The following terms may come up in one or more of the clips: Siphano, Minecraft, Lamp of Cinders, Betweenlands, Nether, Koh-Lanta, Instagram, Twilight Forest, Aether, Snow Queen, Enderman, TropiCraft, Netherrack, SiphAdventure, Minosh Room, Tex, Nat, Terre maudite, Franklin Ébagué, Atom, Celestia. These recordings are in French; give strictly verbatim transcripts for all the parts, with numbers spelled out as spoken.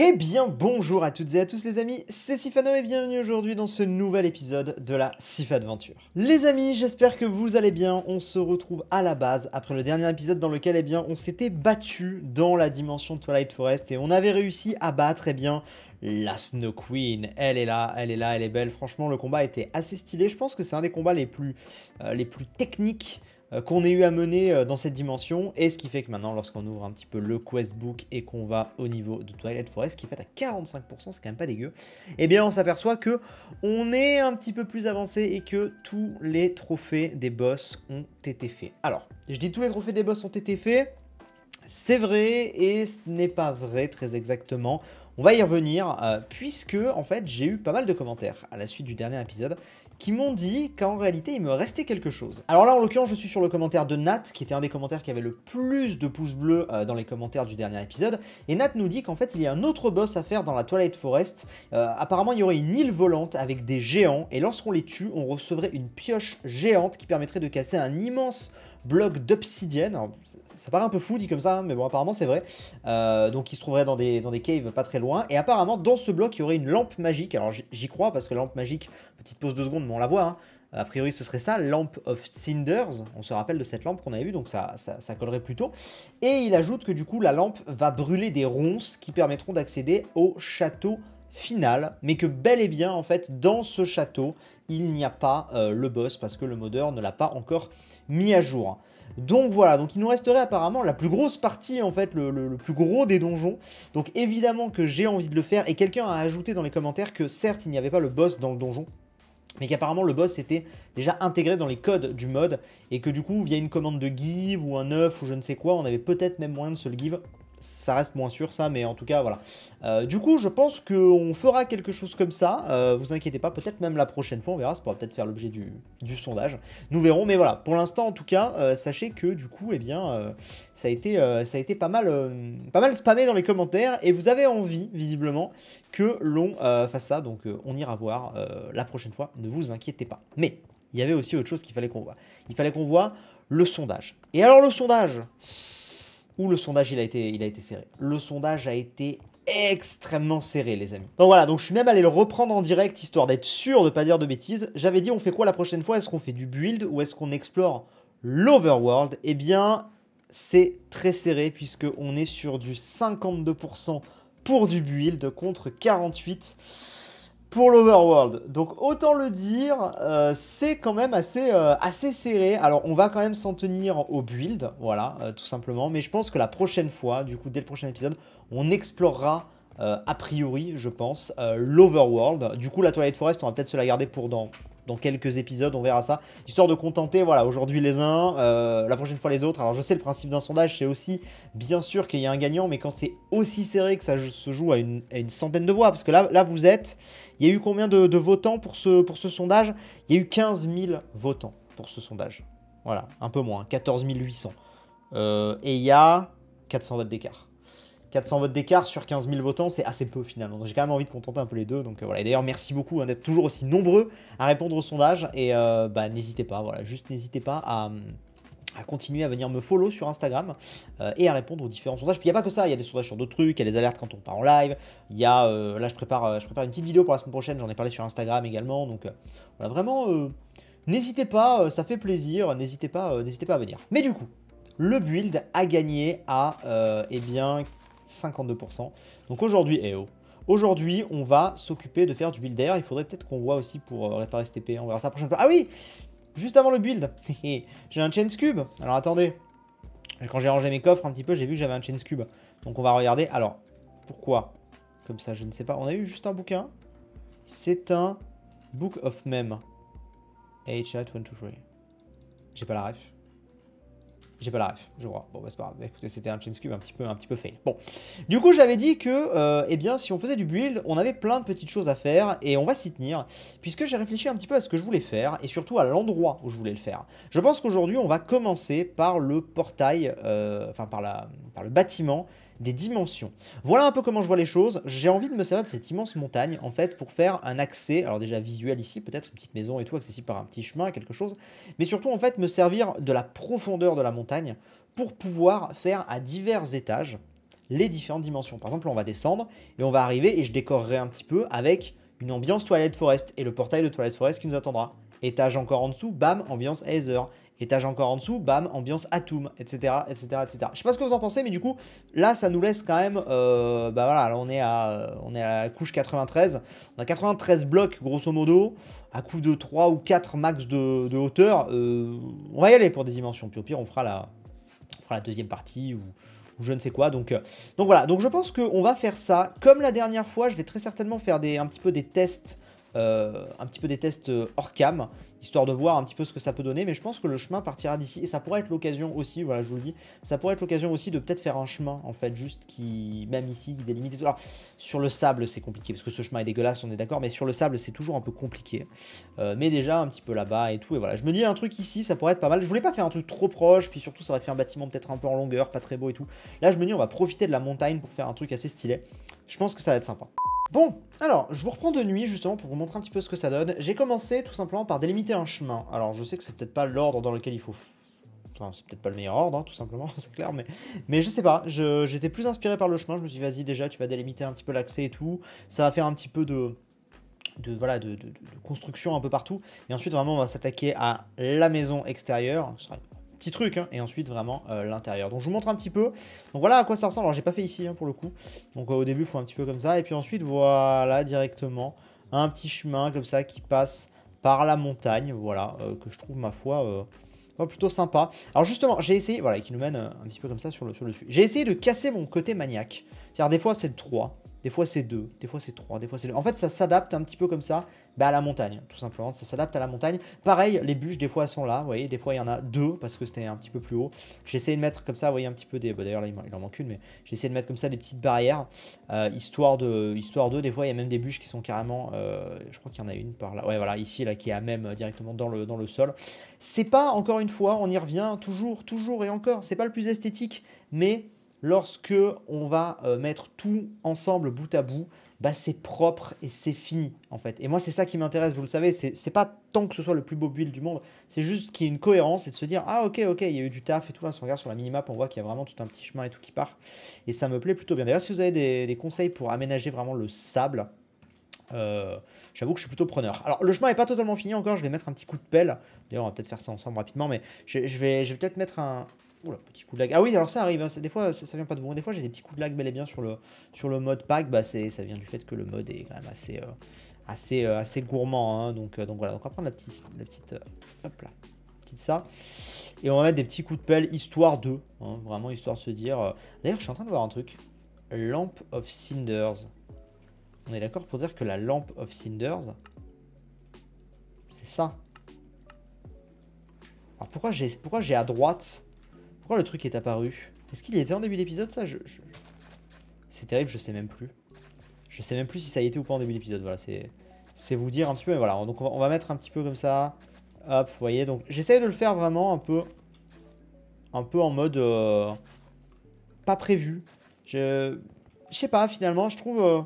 Eh bien bonjour à toutes et à tous les amis, c'est Siphano et bienvenue aujourd'hui dans ce nouvel épisode de la SiphAdventure. Les amis, j'espère que vous allez bien, on se retrouve à la base après le dernier épisode dans lequel eh bien, on s'était battu dans la dimension de Twilight Forest et on avait réussi à battre eh bien, la Snow Queen. Elle est là, elle est là, elle est belle, franchement le combat était assez stylé, je pense que c'est un des combats les plus, euh, les plus techniques qu'on ait eu à mener dans cette dimension, et ce qui fait que maintenant, lorsqu'on ouvre un petit peu le quest book et qu'on va au niveau de Twilight Forest, qui est fait à quarante-cinq pour cent, c'est quand même pas dégueu, eh bien on s'aperçoit que on est un petit peu plus avancé et que tous les trophées des boss ont été faits. Alors, je dis tous les trophées des boss ont été faits, c'est vrai et ce n'est pas vrai très exactement. On va y revenir, euh, puisque en fait j'ai eu pas mal de commentaires à la suite du dernier épisode qui m'ont dit qu'en réalité il me restait quelque chose. Alors là en l'occurrence je suis sur le commentaire de Nat, qui était un des commentaires qui avait le plus de pouces bleus euh, dans les commentaires du dernier épisode, et Nat nous dit qu'en fait il y a un autre boss à faire dans la Twilight Forest, euh, apparemment il y aurait une île volante avec des géants, et lorsqu'on les tue on recevrait une pioche géante qui permettrait de casser un immense bloc d'obsidienne. Ça, ça paraît un peu fou dit comme ça, hein, mais bon apparemment c'est vrai, euh, donc il se trouverait dans des, dans des caves pas très loin, et apparemment dans ce bloc il y aurait une lampe magique. Alors j'y crois parce que lampe magique, petite pause de secondes, mais on la voit, hein. A priori ce serait ça, Lamp of Cinders, on se rappelle de cette lampe qu'on avait vue, donc ça, ça, ça collerait plutôt. Et il ajoute que du coup la lampe va brûler des ronces qui permettront d'accéder au château final, mais que bel et bien en fait dans ce château il n'y a pas euh, le boss parce que le modeur ne l'a pas encore mis à jour. Donc voilà, donc il nous resterait apparemment la plus grosse partie, en fait, le, le, le plus gros des donjons. Donc évidemment que j'ai envie de le faire, et quelqu'un a ajouté dans les commentaires que certes, il n'y avait pas le boss dans le donjon, mais qu'apparemment le boss était déjà intégré dans les codes du mod, et que du coup, via une commande de give ou un œuf ou je ne sais quoi, on avait peut-être même moyen de se le give. Ça reste moins sûr ça, mais en tout cas voilà. Euh, du coup je pense qu'on fera quelque chose comme ça, euh, vous inquiétez pas, peut-être même la prochaine fois on verra, ça pourra peut-être faire l'objet du, du sondage, nous verrons, mais voilà, pour l'instant en tout cas, euh, sachez que du coup eh bien, euh, ça a été, euh, ça a été pas, mal, euh, pas mal spammé dans les commentaires, et vous avez envie visiblement que l'on euh, fasse ça, donc euh, on ira voir euh, la prochaine fois, ne vous inquiétez pas. Mais il y avait aussi autre chose qu'il fallait qu'on voit, il fallait qu'on voit le sondage, et alors le sondage où le sondage il a, été, il a été serré. Le sondage a été extrêmement serré les amis. Donc voilà, donc je suis même allé le reprendre en direct histoire d'être sûr de pas dire de bêtises. J'avais dit on fait quoi la prochaine fois? Est-ce qu'on fait du build ou est-ce qu'on explore l'overworld? Eh bien c'est très serré puisque on est sur du cinquante-deux pour cent pour du build contre quarante-huit pour cent. Pour l'Overworld, donc autant le dire, euh, c'est quand même assez, euh, assez serré. Alors on va quand même s'en tenir au build, voilà, euh, tout simplement. Mais je pense que la prochaine fois, du coup dès le prochain épisode, on explorera euh, a priori, je pense, euh, l'Overworld. Du coup la Twilight Forest, on va peut-être se la garder pour dans, dans quelques épisodes, on verra ça. Histoire de contenter, voilà, aujourd'hui les uns, euh, la prochaine fois les autres. Alors je sais le principe d'un sondage, c'est aussi bien sûr qu'il y a un gagnant, mais quand c'est aussi serré que ça se joue à une, à une centaine de voix, parce que là, là vous êtes... Il y a eu combien de, de votants pour ce, pour ce sondage? Il y a eu quinze mille votants pour ce sondage. Voilà, un peu moins, quatorze mille huit cents. Euh, et il y a quatre cents votes d'écart. quatre cents votes d'écart sur quinze mille votants, c'est assez peu finalement. Donc j'ai quand même envie de contenter un peu les deux. Donc euh, voilà. Et d'ailleurs, merci beaucoup hein, d'être toujours aussi nombreux à répondre au sondage. Et euh, bah, n'hésitez pas, voilà, juste n'hésitez pas à... à continuer à venir me follow sur Instagram euh, et à répondre aux différents sondages. Puis il n'y a pas que ça, il y a des sondages sur d'autres trucs, il y a les alertes quand on part en live, il y a, euh, là je prépare, euh, je prépare une petite vidéo pour la semaine prochaine, j'en ai parlé sur Instagram également, donc euh, voilà, vraiment, euh, n'hésitez pas, euh, ça fait plaisir, n'hésitez pas, euh, n'hésitez pas à venir. Mais du coup, le build a gagné à, euh, eh bien, cinquante-deux pour cent, donc aujourd'hui, eh oh, aujourd'hui, on va s'occuper de faire du build d'air, il faudrait peut-être qu'on voit aussi pour euh, réparer ce T P, on verra ça la prochaine fois. Ah oui! Juste avant le build, j'ai un Chains Cube. Alors attendez, quand j'ai rangé mes coffres un petit peu, j'ai vu que j'avais un Chains Cube. Donc on va regarder. Alors, pourquoi? Comme ça, je ne sais pas. On a eu juste un bouquin. C'est un Book of Mem. H A deux trois. J'ai pas la ref. J'ai pas la ref, je crois. Bon, bah c'est pas grave. Écoutez, c'était un Chains Cube un petit peu, un petit peu fail. Bon, du coup, j'avais dit que, euh, eh bien, si on faisait du build, on avait plein de petites choses à faire et on va s'y tenir, puisque j'ai réfléchi un petit peu à ce que je voulais faire et surtout à l'endroit où je voulais le faire. Je pense qu'aujourd'hui, on va commencer par le portail, euh, enfin par la, par le bâtiment des dimensions. Voilà un peu comment je vois les choses. J'ai envie de me servir de cette immense montagne, en fait, pour faire un accès, alors déjà visuel ici, peut-être une petite maison et tout, accessible par un petit chemin, quelque chose, mais surtout, en fait, me servir de la profondeur de la montagne pour pouvoir faire à divers étages les différentes dimensions. Par exemple, on va descendre et on va arriver et je décorerai un petit peu avec une ambiance Twilight Forest et le portail de Twilight Forest qui nous attendra. Étage encore en dessous, bam, ambiance Aether. Étage encore en dessous, bam, ambiance Atom, et cetera, et cetera, et cetera. Je sais pas ce que vous en pensez, mais du coup, là, ça nous laisse quand même... Euh, bah voilà, là, on est, à, on est à la couche quatre-vingt-treize. On a quatre-vingt-treize blocs, grosso modo, à coup de trois ou quatre max de, de hauteur. Euh, on va y aller pour des dimensions. Puis au pire, on fera la, on fera la deuxième partie ou... ou je ne sais quoi, donc, euh, donc voilà, donc je pense qu'on va faire ça, comme la dernière fois, je vais très certainement faire des, un petit peu des tests, euh, un petit peu des tests hors cam, histoire de voir un petit peu ce que ça peut donner, mais je pense que le chemin partira d'ici, et ça pourrait être l'occasion aussi, voilà je vous le dis, ça pourrait être l'occasion aussi de peut-être faire un chemin, en fait, juste qui, même ici, qui délimite et tout. Alors, sur le sable, c'est compliqué, parce que ce chemin est dégueulasse, on est d'accord, mais sur le sable, c'est toujours un peu compliqué, euh, mais déjà, un petit peu là-bas et tout, et voilà, je me dis, un truc ici, ça pourrait être pas mal, je voulais pas faire un truc trop proche, puis surtout, ça aurait fait un bâtiment peut-être un peu en longueur, pas très beau et tout, là, je me dis, on va profiter de la montagne pour faire un truc assez stylé, je pense que ça va être sympa. Bon, alors, je vous reprends de nuit, justement, pour vous montrer un petit peu ce que ça donne. J'ai commencé, tout simplement, par délimiter un chemin. Alors, je sais que c'est peut-être pas l'ordre dans lequel il faut... Enfin, c'est peut-être pas le meilleur ordre, hein, tout simplement, c'est clair, mais... Mais je sais pas, j'étais plus inspiré par le chemin. Je me suis dit, vas-y, déjà, tu vas délimiter un petit peu l'accès et tout. Ça va faire un petit peu de... De, voilà, de, de, de construction un peu partout. Et ensuite, vraiment, on va s'attaquer à la maison extérieure. Ça serait... petit truc, hein, et ensuite vraiment euh, l'intérieur. Donc je vous montre un petit peu, donc voilà à quoi ça ressemble. Alors j'ai pas fait ici hein, pour le coup, donc euh, au début il faut un petit peu comme ça, et puis ensuite voilà directement un petit chemin comme ça qui passe par la montagne, voilà, euh, que je trouve ma foi euh, oh, plutôt sympa. Alors justement j'ai essayé, voilà, qui nous mène euh, un petit peu comme ça sur le, sur le dessus, j'ai essayé de casser mon côté maniaque, c'est-à-dire des fois c'est trois, des fois c'est deux, des fois c'est trois, des fois c'est deux. En fait, ça s'adapte un petit peu comme ça bah, à la montagne, tout simplement. Ça s'adapte à la montagne. Pareil, les bûches, des fois, elles sont là. Vous voyez, des fois, il y en a deux parce que c'était un petit peu plus haut. J'ai essayé de mettre comme ça, vous voyez, un petit peu des... Bah, d'ailleurs, là, il en manque une, mais j'ai essayé de mettre comme ça des petites barrières, euh, histoire de... Histoire de... Des fois, il y a même des bûches qui sont carrément... Euh, je crois qu'il y en a une par là. Ouais, voilà, ici, là, qui est à même euh, directement dans le, dans le sol. C'est pas, encore une fois, on y revient toujours, toujours et encore. C'est pas le plus esthétique, mais... Lorsque on va euh, mettre tout ensemble bout à bout, bah, c'est propre et c'est fini en fait. Et moi c'est ça qui m'intéresse, vous le savez, c'est pas tant que ce soit le plus beau build du monde, c'est juste qu'il y ait une cohérence et de se dire ah ok ok il y a eu du taf et tout, là si on regarde sur la minimap on voit qu'il y a vraiment tout un petit chemin et tout qui part. Et ça me plaît plutôt bien. D'ailleurs si vous avez des, des conseils pour aménager vraiment le sable, Euh, j'avoue que je suis plutôt preneur. Alors le chemin n'est pas totalement fini encore, je vais mettre un petit coup de pelle. D'ailleurs on va peut-être faire ça ensemble rapidement, mais je, je vais, je vais peut-être mettre un... Oula, petit coup de lag. Ah oui, alors ça arrive, hein. Des fois ça, ça vient pas de vous. Des fois j'ai des petits coups de lag bel et bien sur le, sur le mode pack. Bah, ça vient du fait que le mode est quand même assez, euh, assez, euh, assez gourmand. Hein. Donc, euh, donc voilà, donc on va prendre la petite, la petite, euh, hop là, petite ça. Et on va mettre des petits coups de pelle histoire de, hein, vraiment histoire de se dire. Euh... D'ailleurs je suis en train de voir un truc. Lamp of Cinders. On est d'accord pour dire que la Lamp of Cinders, c'est ça. Alors pourquoi j'ai pourquoi j'ai à droite? Pourquoi le truc est apparu? Est-ce qu'il y était en début d'épisode, ça? je, je... C'est terrible, je sais même plus. Je sais même plus si ça y était ou pas en début d'épisode. Voilà, c'est vous dire un petit peu. Mais voilà, donc on va, on va mettre un petit peu comme ça. Hop, vous voyez. Donc j'essaye de le faire vraiment un peu, un peu en mode euh... pas prévu. Je, je sais pas. Finalement, je trouve. Euh...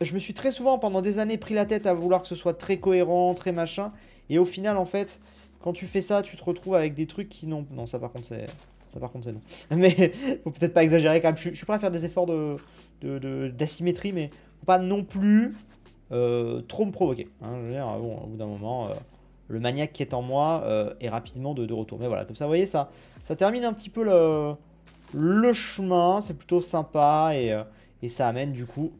Je me suis très souvent pendant des années pris la tête à vouloir que ce soit très cohérent, très machin. Et au final, en fait, quand tu fais ça, tu te retrouves avec des trucs qui n'ont... Non, ça par contre, c'est... Ça par contre, c'est non. Mais faut peut-être pas exagérer quand même. Je, je suis prêt à faire des efforts de, de, de, d'asymétrie, mais faut pas non plus euh, trop me provoquer. Hein. Je veux dire, bon, au bout d'un moment, euh, le maniaque qui est en moi euh, est rapidement de, de retour. Mais voilà, comme ça, vous voyez, ça, ça termine un petit peu le, le chemin. C'est plutôt sympa et, euh, et ça amène du coup...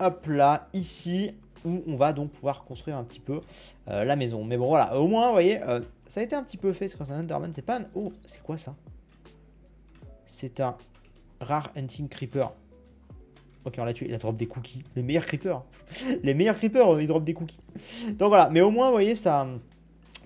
Hop là, ici, où on va donc pouvoir construire un petit peu euh, la maison. Mais bon, voilà, au moins, vous voyez, euh, ça a été un petit peu fait, c'est quoi, un Enderman, c'est pas un... Oh, c'est quoi ça? C'est un Rare Hunting Creeper. Ok, on l'a tué, il a drop des cookies. Les meilleurs creepers. Les meilleurs creepers, euh, ils drop des cookies. Donc voilà, mais au moins, vous voyez, ça...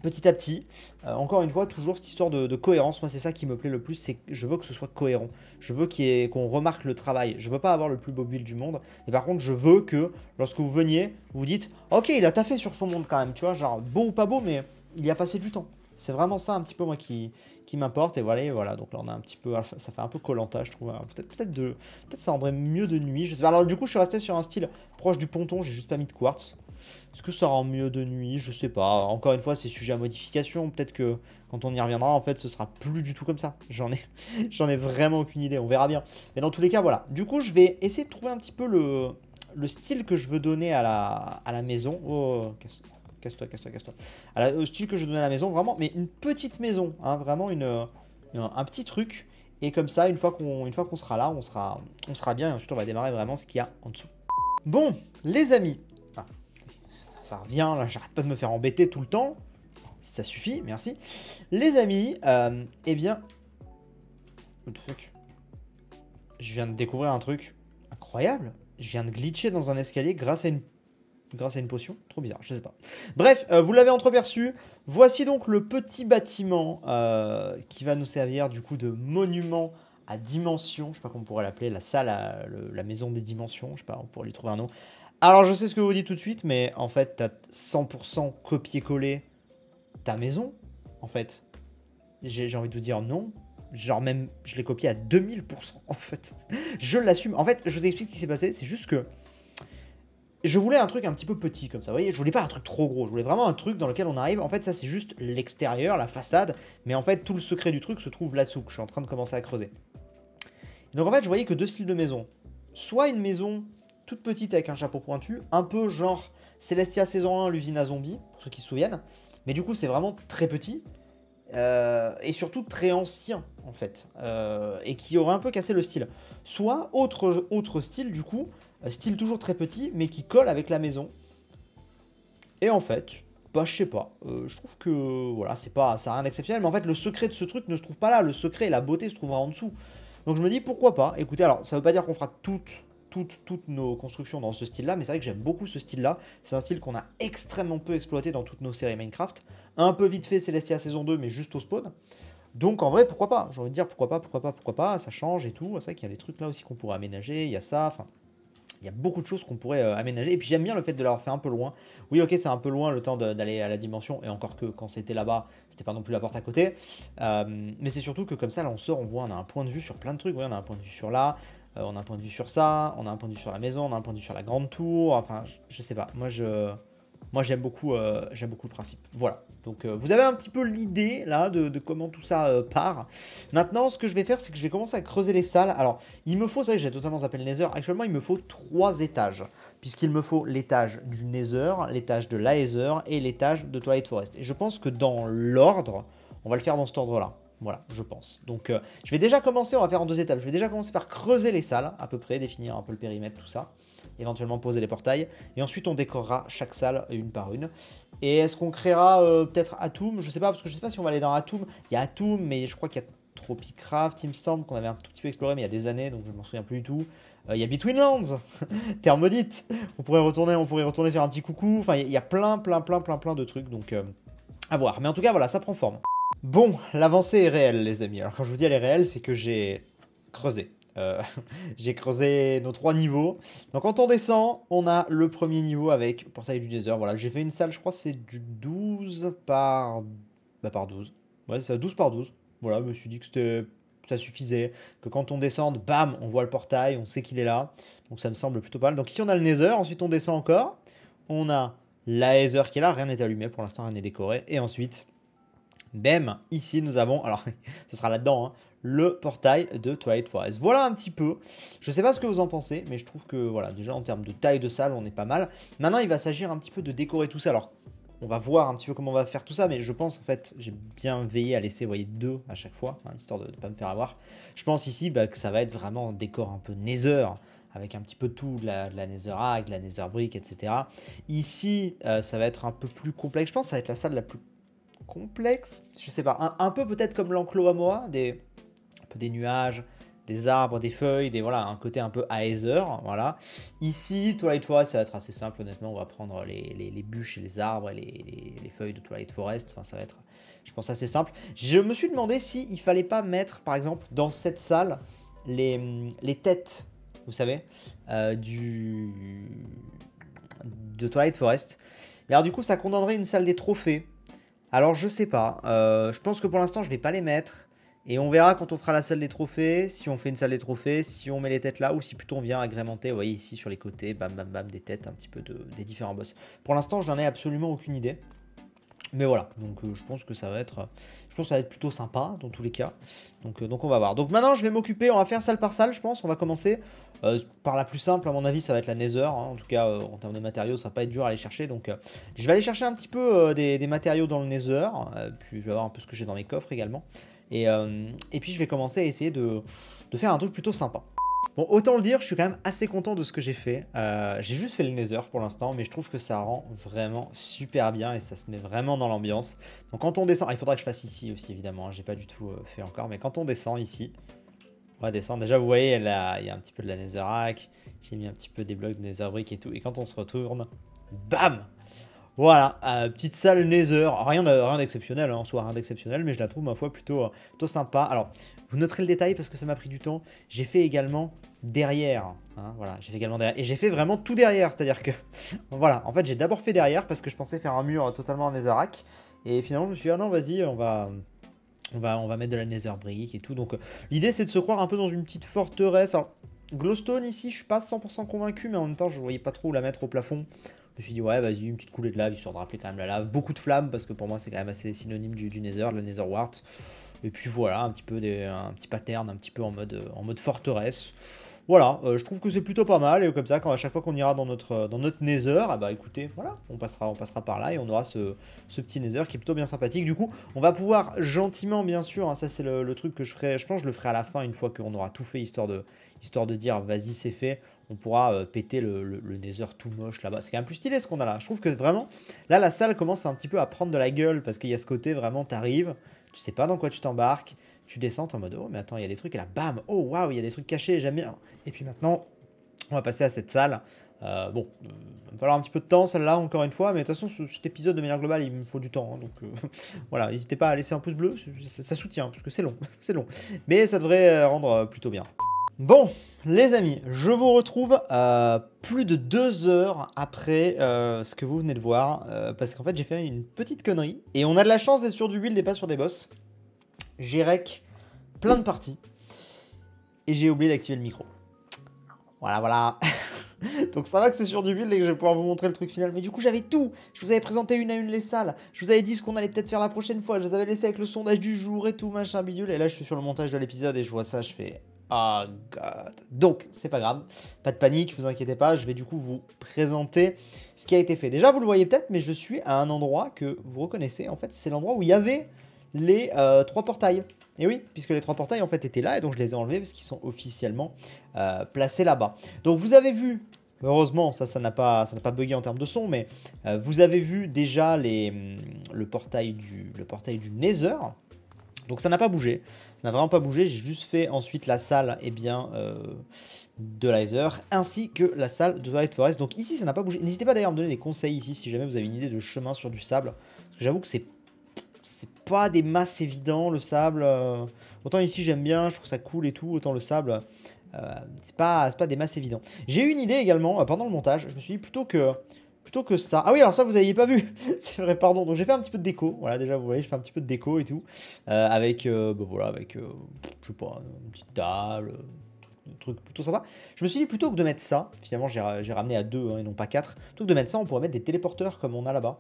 Petit à petit, euh, encore une fois, toujours cette histoire de, de cohérence. Moi, c'est ça qui me plaît le plus, c'est que je veux que ce soit cohérent. Je veux qu'on qu'on remarque le travail. Je veux pas avoir le plus beau build du monde. Mais par contre, je veux que lorsque vous veniez, vous dites « Ok, il a taffé sur son monde quand même, tu vois, genre beau ou pas beau, mais il y a passé du temps. » C'est vraiment ça un petit peu moi qui, qui m'importe. Et voilà, et voilà, donc là, on a un petit peu... Ça, ça fait un peu Koh-Lanta, je trouve. Peut-être peut-être de peut-être ça rendrait mieux de nuit. Je sais pas. Alors du coup, je suis resté sur un style proche du ponton. J'ai juste pas mis de quartz. Est-ce que ça rend mieux de nuit? Je sais pas. Encore une fois, c'est sujet à modification. Peut-être que quand on y reviendra, en fait, ce sera plus du tout comme ça. J'en ai, j'en ai vraiment aucune idée. On verra bien. Mais dans tous les cas, voilà. Du coup, je vais essayer de trouver un petit peu le, le style que je veux donner à la, à la maison. Oh, casse-toi, casse-toi, casse-toi. Au style que je veux donner à la maison, vraiment. Mais une petite maison, hein, vraiment une, une, un petit truc. Et comme ça, une fois qu'on une fois qu'on sera là, on sera, on sera bien. Et ensuite, on va démarrer vraiment ce qu'il y a en dessous. Bon, les amis. Ah, ça revient, là, j'arrête pas de me faire embêter tout le temps. Ça suffit, merci. Les amis, euh, eh bien... What the fuck? Je viens de découvrir un truc incroyable. Je viens de glitcher dans un escalier grâce à une... Grâce à une potion, trop bizarre, je sais pas. Bref, euh, vous l'avez entreperçu. Voici donc le petit bâtiment euh, qui va nous servir du coup de monument à dimension. Je sais pas comment on pourrait l'appeler, la salle, à, le, la maison des dimensions. Je sais pas, on pourrait lui trouver un nom. Alors je sais ce que vous dites tout de suite, mais en fait, t'as cent pour cent copié-collé ta maison, en fait. J'ai envie de vous dire non. Genre même, je l'ai copié à deux mille pour cent, en fait. Je l'assume. En fait, je vous explique ce qui s'est passé, c'est juste que je voulais un truc un petit peu petit comme ça, vous voyez, je voulais pas un truc trop gros, je voulais vraiment un truc dans lequel on arrive. En fait, ça c'est juste l'extérieur, la façade, mais en fait tout le secret du truc se trouve là-dessous, que je suis en train de commencer à creuser. Et donc en fait, je voyais que deux styles de maison. Soit une maison toute petite avec un chapeau pointu, un peu genre Celestia saison un, l'usine à zombies, pour ceux qui se souviennent, mais du coup c'est vraiment très petit, euh, et surtout très ancien en fait, euh, et qui aurait un peu cassé le style. Soit autre, autre style du coup, style toujours très petit, mais qui colle avec la maison. Et en fait, bah je sais pas, euh, je trouve que voilà, c'est pas, ça n'a rien d'exceptionnel, mais en fait le secret de ce truc ne se trouve pas là, le secret et la beauté se trouvera en dessous. Donc je me dis pourquoi pas, écoutez, alors ça veut pas dire qu'on fera toutes, toutes, toutes nos constructions dans ce style là, mais c'est vrai que j'aime beaucoup ce style là, c'est un style qu'on a extrêmement peu exploité dans toutes nos séries Minecraft, un peu vite fait Celestia saison deux, mais juste au spawn. Donc en vrai, pourquoi pas, j'ai envie de dire pourquoi pas, pourquoi pas, pourquoi pas, ça change et tout, c'est vrai qu'il y a des trucs là aussi qu'on pourrait aménager, il y a ça, enfin... Il y a beaucoup de choses qu'on pourrait euh, aménager. Et puis j'aime bien le fait de l'avoir fait un peu loin. Oui, ok, c'est un peu loin le temps d'aller à la dimension. Et encore que quand c'était là-bas, c'était pas non plus la porte à côté. Euh, mais c'est surtout que comme ça, là, on sort, on voit, on a un point de vue sur plein de trucs. Oui, on a un point de vue sur là, euh, on a un point de vue sur ça, on a un point de vue sur la maison, on a un point de vue sur la grande tour. Enfin, je, je sais pas. Moi, je... Moi j'aime beaucoup, euh, j'aime beaucoup le principe. Voilà, donc euh, vous avez un petit peu l'idée là de, de comment tout ça euh, part. Maintenant ce que je vais faire, c'est que je vais commencer à creuser les salles. Alors il me faut, c'est vrai que j'ai totalement zappé le Nether. Actuellement il me faut trois étages, puisqu'il me faut l'étage du Nether, l'étage de l'Aether et l'étage de Twilight Forest. Et je pense que dans l'ordre, on va le faire dans cet ordre là. Voilà, je pense. Donc euh, je vais déjà commencer, on va faire en deux étapes. Je vais déjà commencer par creuser les salles à peu près, définir un peu le périmètre, tout ça. Éventuellement poser les portails, et ensuite on décorera chaque salle une par une. Et est-ce qu'on créera euh, peut-être Atom? Je sais pas, parce que je sais pas si on va aller dans Atom. Il y a Atom, mais je crois qu'il y a TropiCraft, il me semble qu'on avait un tout petit peu exploré, mais il y a des années, donc je m'en souviens plus du tout. Euh, il y a Betweenlands, Terre maudite, on pourrait retourner, on pourrait retourner faire un petit coucou. Enfin, il y a plein, plein, plein, plein, plein de trucs, donc euh, à voir. Mais en tout cas, voilà, ça prend forme. Bon, l'avancée est réelle, les amis. Alors quand je vous dis elle est réelle, c'est que j'ai creusé. Euh, j'ai creusé nos trois niveaux. Donc quand on descend, on a le premier niveau avec portail du Nether. Voilà, j'ai fait une salle, je crois c'est du douze par... Bah par douze. Ouais, c'est ça, douze par douze. Voilà, je me suis dit que c'était... ça suffisait. Que quand on descende, bam, on voit le portail, on sait qu'il est là. Donc ça me semble plutôt pas mal. Donc ici on a le Nether, ensuite on descend encore. On a l'Aether qui est là, rien n'est allumé pour l'instant, rien n'est décoré. Et ensuite, bam, ici nous avons... Alors, ce sera là-dedans, hein. Le portail de Twilight Forest. Voilà un petit peu. Je sais pas ce que vous en pensez, mais je trouve que voilà, déjà en termes de taille de salle, on est pas mal. Maintenant, il va s'agir un petit peu de décorer tout ça. Alors, on va voir un petit peu comment on va faire tout ça, mais je pense en fait, j'ai bien veillé à laisser, vous voyez, deux à chaque fois, hein, histoire de ne pas me faire avoir. Je pense ici bah, que ça va être vraiment un décor un peu Nether, avec un petit peu tout, de la, de la Nether Hack, de la Nether Brick, et cetera. Ici, euh, ça va être un peu plus complexe. Je pense que ça va être la salle la plus complexe. Je sais pas, un, un peu peut-être comme l'enclos à Moa, des... des nuages, des arbres, des feuilles, des voilà, un côté un peu Aether, voilà. Ici, Twilight Forest, ça va être assez simple, honnêtement, on va prendre les, les, les bûches et les arbres et les, les, les feuilles de Twilight Forest, enfin ça va être, je pense, assez simple. Je me suis demandé si il fallait pas mettre, par exemple, dans cette salle, les, les têtes, vous savez, euh, du... de Twilight Forest. Mais alors du coup, ça condamnerait une salle des trophées. Alors je sais pas, euh, je pense que pour l'instant, je vais pas les mettre. Et on verra quand on fera la salle des trophées, si on fait une salle des trophées, si on met les têtes là, ou si plutôt on vient agrémenter, vous voyez ici sur les côtés, bam bam bam, des têtes un petit peu de, des différents boss. Pour l'instant, je n'en ai absolument aucune idée. Mais voilà, donc euh, je pense que ça va être, je pense que ça va être plutôt sympa dans tous les cas. Donc, euh, donc on va voir. Donc maintenant je vais m'occuper, on va faire salle par salle je pense. On va commencer euh, par la plus simple à mon avis, ça va être la Nether. Hein. En tout cas euh, en termes de matériaux ça va pas être dur à aller chercher. Donc euh, je vais aller chercher un petit peu euh, des, des matériaux dans le Nether. Euh, puis je vais avoir un peu ce que j'ai dans mes coffres également. Et, euh, et puis je vais commencer à essayer de, de faire un truc plutôt sympa. Bon, autant le dire, je suis quand même assez content de ce que j'ai fait. Euh, j'ai juste fait le Nether pour l'instant, mais je trouve que ça rend vraiment super bien et ça se met vraiment dans l'ambiance. Donc quand on descend, ah, il faudra que je fasse ici aussi évidemment, hein, j'ai pas du tout euh, fait encore, mais quand on descend ici, on va descendre. Déjà vous voyez, là, il y a un petit peu de la Netherrack, j'ai mis un petit peu des blocs de Netherbrick et tout, et quand on se retourne, bam! Voilà, euh, petite salle Nether, rien d'exceptionnel, hein, en soi rien d'exceptionnel, mais je la trouve ma foi plutôt, euh, plutôt sympa. Alors, vous noterez le détail parce que ça m'a pris du temps, j'ai fait également derrière, hein, voilà, j'ai fait également derrière, et j'ai fait vraiment tout derrière, c'est-à-dire que, voilà, en fait j'ai d'abord fait derrière parce que je pensais faire un mur totalement en Netherrack, et finalement je me suis dit, ah non vas-y, on va... on va, on va mettre de la Nether brick et tout, donc euh, l'idée c'est de se croire un peu dans une petite forteresse. Alors, Glowstone ici, je suis pas cent pour cent convaincu, mais en même temps je voyais pas trop où la mettre au plafond. Je me suis dit, ouais, vas-y, une petite coulée de lave, histoire de rappeler quand même la lave. Beaucoup de flammes, parce que pour moi, c'est quand même assez synonyme du, du Nether, de la Nether Wart. Et puis voilà, un petit peu des, un petit pattern, un petit peu en mode, en mode forteresse. Voilà, euh, je trouve que c'est plutôt pas mal. Et comme ça, quand à chaque fois qu'on ira dans notre, dans notre Nether, ah bah écoutez, voilà, on passera, on passera par là et on aura ce, ce petit Nether qui est plutôt bien sympathique. Du coup, on va pouvoir gentiment, bien sûr, hein, ça c'est le, le truc que je ferai. Je pense que je le ferai à la fin, une fois qu'on aura tout fait, histoire de, histoire de dire, vas-y, c'est fait. On pourra euh, péter le, le, le Nether tout moche là-bas. C'est quand même plus stylé ce qu'on a là. Je trouve que vraiment, là, la salle commence un petit peu à prendre de la gueule parce qu'il y a ce côté vraiment, t'arrives, tu sais pas dans quoi tu t'embarques, tu descends en mode, oh, mais attends, il y a des trucs, et là, bam, oh, waouh, il y a des trucs cachés, j'aime bien. Et puis maintenant, on va passer à cette salle. Euh, bon, euh, il va falloir un petit peu de temps, celle-là, encore une fois, mais de toute façon, ce, cet épisode, de manière globale, il me faut du temps. Hein, donc, euh, voilà, n'hésitez pas à laisser un pouce bleu, ça, ça soutient, parce que c'est long, c'est long. Mais ça devrait rendre plutôt bien. Bon, les amis, je vous retrouve euh, plus de deux heures après euh, ce que vous venez de voir, euh, parce qu'en fait, j'ai fait une petite connerie, et on a de la chance d'être sur du build et pas sur des boss. J'ai rec plein de parties, et j'ai oublié d'activer le micro. Voilà, voilà. Donc ça va que c'est sur du build et que je vais pouvoir vous montrer le truc final. Mais du coup j'avais tout. Je vous avais présenté une à une les salles. Je vous avais dit ce qu'on allait peut-être faire la prochaine fois. Je vous avais laissé avec le sondage du jour et tout machin bidule. Et là je suis sur le montage de l'épisode et je vois ça, je fais ah god. Donc c'est pas grave, pas de panique, vous inquiétez pas. Je vais du coup vous présenter ce qui a été fait. Déjà vous le voyez peut-être, mais je suis à un endroit que vous reconnaissez. En fait c'est l'endroit où il y avait les euh, trois portails. Et oui, puisque les trois portails en fait étaient là et donc je les ai enlevés parce qu'ils sont officiellement euh, placés là-bas. Donc vous avez vu, heureusement ça ça n'a pas, ça n'a pas bugué en termes de son, mais euh, vous avez vu déjà les, le, portail du, le portail du Nether. Donc ça n'a pas bougé, ça n'a vraiment pas bougé, j'ai juste fait ensuite la salle eh bien, euh, de l'Aether ainsi que la salle de Twilight Forest. Donc ici ça n'a pas bougé, n'hésitez pas d'ailleurs à me donner des conseils ici si jamais vous avez une idée de chemin sur du sable. Parce que j'avoue que c'est C'est pas des masses évidents, le sable. Euh, autant ici j'aime bien, je trouve ça cool et tout, autant le sable, euh, c'est pas, pas des masses évidents. J'ai eu une idée également, euh, pendant le montage, je me suis dit plutôt que, plutôt que ça... Ah oui, alors ça vous n'aviez pas vu, c'est vrai, pardon. Donc j'ai fait un petit peu de déco, voilà, déjà vous voyez, je fais un petit peu de déco et tout. Euh, avec, euh, bah, voilà, avec, euh, je sais pas, une petite table... Un truc plutôt sympa. Je me suis dit plutôt que de mettre ça, finalement j'ai ramené à deux hein, et non pas quatre, plutôt que de mettre ça, on pourrait mettre des téléporteurs comme on a là-bas.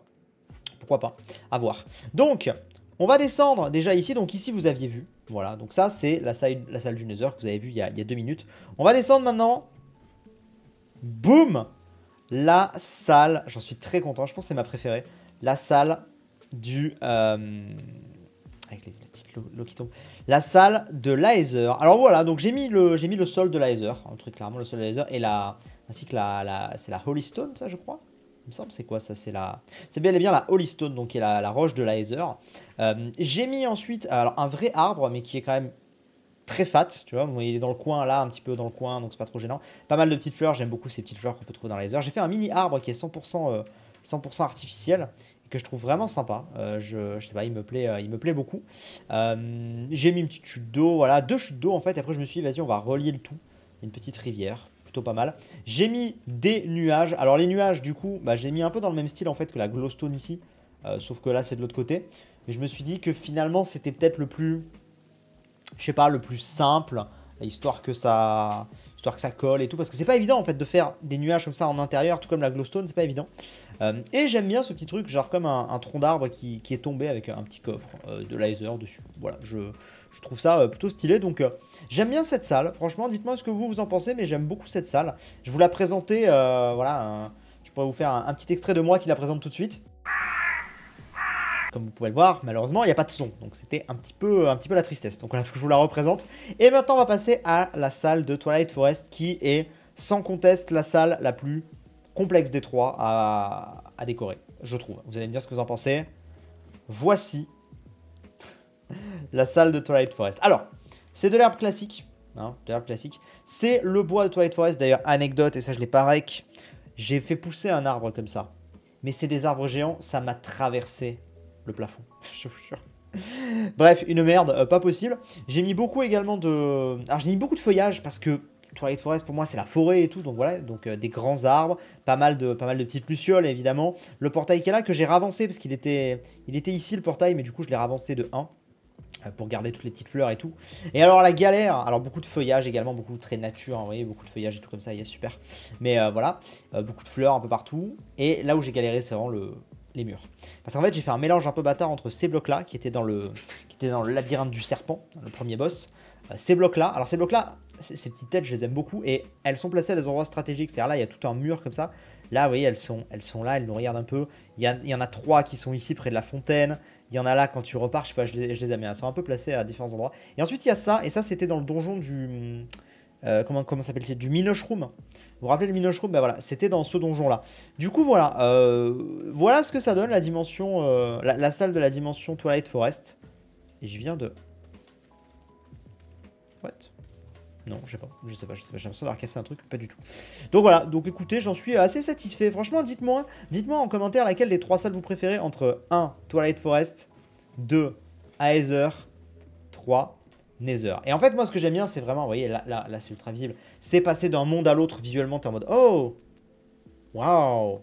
Pourquoi pas, à voir. Donc, on va descendre déjà ici. Donc ici, vous aviez vu. Voilà, donc ça, c'est la salle, la salle du Nether que vous avez vu il y a, il y a deux minutes. On va descendre maintenant. Boum! La salle, j'en suis très content. Je pense que c'est ma préférée. La salle du... Euh, avec les, la petite l'eau qui tombe. La salle de l'Aether. Alors voilà, donc j'ai mis, mis le sol de l'Aether. Un truc clairement, le sol de l'Aether. Et la... Ainsi que la... la c'est la Holy Stone, ça, je crois. Il me semble, c'est quoi ça? C'est la... c'est bien et bien la Holy Stone, donc qui est la, la roche de l'Aether. Euh, J'ai mis ensuite alors, un vrai arbre, mais qui est quand même très fat, tu vois. Il est dans le coin, là, un petit peu dans le coin, donc c'est pas trop gênant. Pas mal de petites fleurs, j'aime beaucoup ces petites fleurs qu'on peut trouver dans l'Aether. J'ai fait un mini arbre qui est cent pour cent, euh, cent pour cent artificiel, que je trouve vraiment sympa. Euh, je, je sais pas, il me plaît, euh, il me plaît beaucoup. Euh, J'ai mis une petite chute d'eau, voilà, deux chutes d'eau en fait. Après, je me suis dit, vas-y, on va relier le tout. Une petite rivière. Pas mal. J'ai mis des nuages. Alors les nuages du coup, bah, j'ai mis un peu dans le même style en fait que la glowstone ici, euh, sauf que là c'est de l'autre côté. Mais je me suis dit que finalement c'était peut-être le plus je sais pas, le plus simple, histoire que ça, histoire que ça colle et tout, parce que c'est pas évident en fait de faire des nuages comme ça en intérieur, tout comme la glowstone, c'est pas évident. Euh, et j'aime bien ce petit truc, genre comme un, un tronc d'arbre qui, qui est tombé avec un petit coffre euh, de laser dessus. Voilà, je, je trouve ça euh, plutôt stylé, donc euh, j'aime bien cette salle. Franchement, dites-moi ce que vous vous en pensez, mais j'aime beaucoup cette salle. Je vous la présentais, euh, voilà, un, je pourrais vous faire un, un petit extrait de moi qui la présente tout de suite. Comme vous pouvez le voir, malheureusement, il n'y a pas de son. Donc c'était un petit peu, un petit peu la tristesse. Donc voilà, je vous la représente. Et maintenant, on va passer à la salle de Twilight Forest, qui est sans conteste la salle la plus complexe des trois à, à décorer, je trouve. Vous allez me dire ce que vous en pensez. Voici la salle de Twilight Forest. Alors, c'est de l'herbe classique. Hein, de l'herbe classique. C'est le bois de Twilight Forest. D'ailleurs, anecdote, et ça je l'ai pas rec, j'ai fait pousser un arbre comme ça. Mais c'est des arbres géants, ça m'a traversé le plafond, je vous jure. Bref, une merde, euh, pas possible. J'ai mis beaucoup également de... Alors j'ai mis beaucoup de feuillage parce que Twilight Forest pour moi c'est la forêt et tout, donc voilà, donc euh, des grands arbres, pas mal de, pas mal de petites lucioles évidemment. Le portail qui est là, que j'ai ravancé parce qu'il était, il était ici le portail, mais du coup je l'ai ravancé de un euh, pour garder toutes les petites fleurs et tout. Et alors la galère, alors beaucoup de feuillage également, beaucoup de traits nature, hein, vous voyez, beaucoup de feuillage et tout comme ça, il y a super. Mais euh, voilà, euh, beaucoup de fleurs un peu partout. Et là où j'ai galéré c'est vraiment le... les murs. Parce qu'en fait, j'ai fait un mélange un peu bâtard entre ces blocs-là, qui étaient dans le qui étaient dans le labyrinthe du serpent, le premier boss, euh, ces blocs-là. Alors ces blocs-là, ces petites têtes, je les aime beaucoup, et elles sont placées à des endroits stratégiques. C'est-à-dire là, il y a tout un mur comme ça. Là, vous voyez, elles sont, elles sont là, elles nous regardent un peu. Il y, a, il y en a trois qui sont ici, près de la fontaine. Il y en a là, quand tu repars, je sais pas, je les, je les aime bien. Elles sont un peu placées à différents endroits. Et ensuite, il y a ça, et ça, c'était dans le donjon du... Euh, comment comment s'appelle-t-il, du Minosh Room. Vous vous rappelez le Minosh Room? Ben voilà, c'était dans ce donjon-là. Du coup, voilà, euh, voilà ce que ça donne, la dimension, euh, la, la salle de la dimension Twilight Forest. Et je viens de... What? Non, je sais pas, je sais pas, je sais pas, j'ai l'impression d'avoir cassé un truc, mais pas du tout. Donc voilà, donc écoutez, j'en suis assez satisfait. Franchement, dites-moi, dites-moi en commentaire laquelle des trois salles vous préférez entre un Twilight Forest, deux Aether, trois... Nether. Et en fait, moi, ce que j'aime bien, c'est vraiment, vous voyez, là, là, là c'est ultra visible. C'est passer d'un monde à l'autre visuellement, t'es en mode, oh, waouh,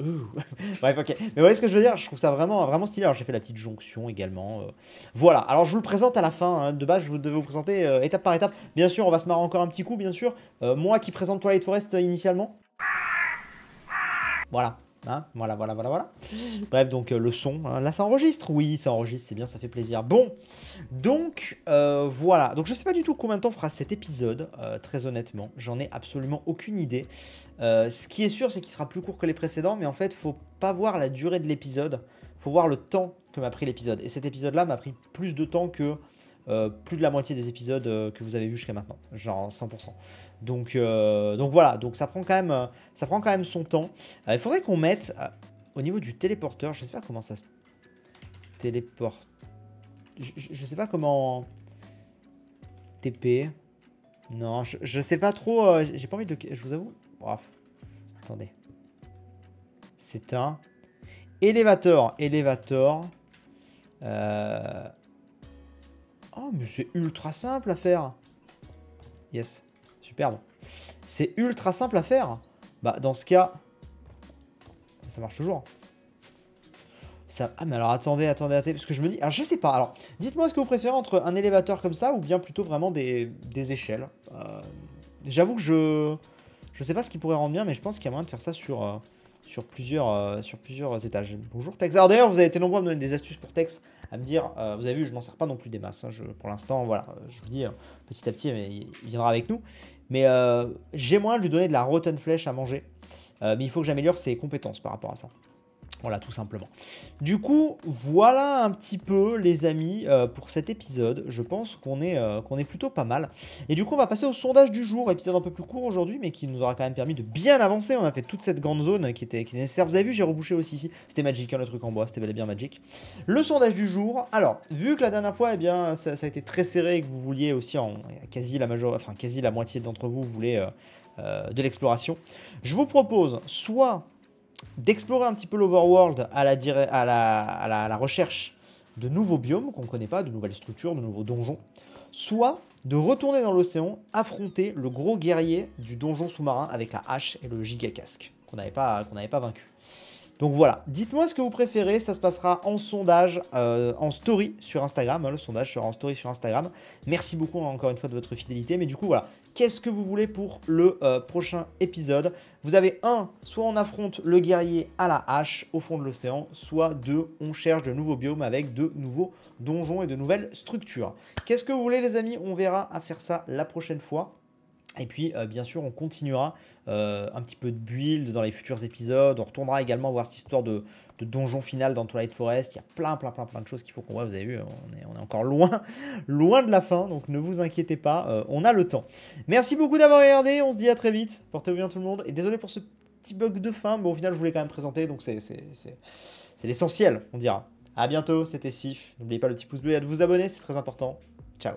bref, ok. Mais vous voyez ce que je veux dire? Je trouve ça vraiment, vraiment stylé. Alors, j'ai fait la petite jonction également. Euh... Voilà. Alors, je vous le présente à la fin. Hein. De base, je vous devais vous présenter euh, étape par étape. Bien sûr, on va se marrer encore un petit coup, bien sûr. Euh, moi qui présente Twilight Forest euh, initialement. Voilà. Hein, voilà, voilà, voilà, voilà. Bref, donc euh, le son, hein, là ça enregistre, oui, ça enregistre, c'est bien, ça fait plaisir. Bon, donc euh, voilà. Donc je sais pas du tout combien de temps fera cet épisode, euh, très honnêtement, j'en ai absolument aucune idée. Euh, ce qui est sûr, c'est qu'il sera plus court que les précédents, mais en fait, faut pas voir la durée de l'épisode, faut voir le temps que m'a pris l'épisode. Et cet épisode-là m'a pris plus de temps que euh, plus de la moitié des épisodes euh, que vous avez vus jusqu'à maintenant, genre cent pour cent. Donc, euh, donc voilà, donc ça prend quand même, ça prend quand même son temps. Euh, il faudrait qu'on mette euh, au niveau du téléporteur, je sais pas comment ça se téléporte. Je, je, je sais pas comment T P. Non, je, je sais pas trop. Euh, J'ai pas envie de. Je vous avoue. Bref. Attendez. C'est un élévateur, élévateur. Euh... Oh mais c'est ultra simple à faire. Yes. Superbe. C'est ultra simple à faire. Bah, dans ce cas... Ça marche toujours. Ça... Ah, mais alors, attendez, attendez, attendez. Parce que je me dis... Alors, je sais pas. Alors, dites-moi ce que vous préférez entre un élévateur comme ça ou bien plutôt vraiment des, des échelles. Euh... J'avoue que je... Je sais pas ce qui pourrait rendre bien, mais je pense qu'il y a moyen de faire ça sur... Euh... Sur plusieurs, euh, sur plusieurs étages. Bonjour Tex. Alors d'ailleurs, vous avez été nombreux à me donner des astuces pour Tex, à me dire, euh, vous avez vu, je m'en sers pas non plus des masses. Hein, je, pour l'instant, voilà, je vous dis, euh, petit à petit, mais il viendra avec nous. Mais euh, j'ai moyen de lui donner de la rotten flèche à manger. Euh, mais il faut que j'améliore ses compétences par rapport à ça. Voilà, tout simplement. Du coup, voilà un petit peu, les amis, euh, pour cet épisode. Je pense qu'on est, euh, qu'on est plutôt pas mal. Et du coup, on va passer au sondage du jour. Épisode un peu plus court aujourd'hui, mais qui nous aura quand même permis de bien avancer. On a fait toute cette grande zone qui était, qui était nécessaire. Vous avez vu, j'ai rebouché aussi ici. C'était Magic, hein, le truc en bois. C'était bel et bien Magic. Le sondage du jour. Alors, vu que la dernière fois, eh bien, ça, ça a été très serré et que vous vouliez aussi, en, quasi, la major... enfin, quasi la moitié d'entre vous, vous voulez euh, euh, de l'exploration. Je vous propose soit... d'explorer un petit peu l'overworld à, à, à, la, à, la, à la recherche de nouveaux biomes qu'on ne connaît pas, de nouvelles structures, de nouveaux donjons, soit de retourner dans l'océan, affronter le gros guerrier du donjon sous-marin avec la hache et le giga casque qu'on n'avait pas, qu'on n'avait pas vaincu. Donc voilà, dites-moi ce que vous préférez, ça se passera en sondage, euh, en story sur Instagram, hein, le sondage sera en story sur Instagram. Merci beaucoup hein, encore une fois de votre fidélité, mais du coup voilà, qu'est-ce que vous voulez pour le euh, prochain épisode? Vous avez un, soit on affronte le guerrier à la hache au fond de l'océan, soit deux, on cherche de nouveaux biomes avec de nouveaux donjons et de nouvelles structures. Qu'est-ce que vous voulez les amis? On verra à faire ça la prochaine fois. Et puis, euh, bien sûr, on continuera euh, un petit peu de build dans les futurs épisodes. On retournera également voir cette histoire de, de donjon final dans Twilight Forest. Il y a plein, plein, plein, plein de choses qu'il faut qu'on voit. Vous avez vu, on est, on est encore loin, loin de la fin. Donc, ne vous inquiétez pas, euh, on a le temps. Merci beaucoup d'avoir regardé. On se dit à très vite. Portez-vous bien tout le monde. Et désolé pour ce petit bug de fin. Mais au final, je voulais quand même présenter. Donc, c'est l'essentiel, on dira. À bientôt, c'était Siph. N'oubliez pas le petit pouce bleu et de vous abonner. C'est très important. Ciao.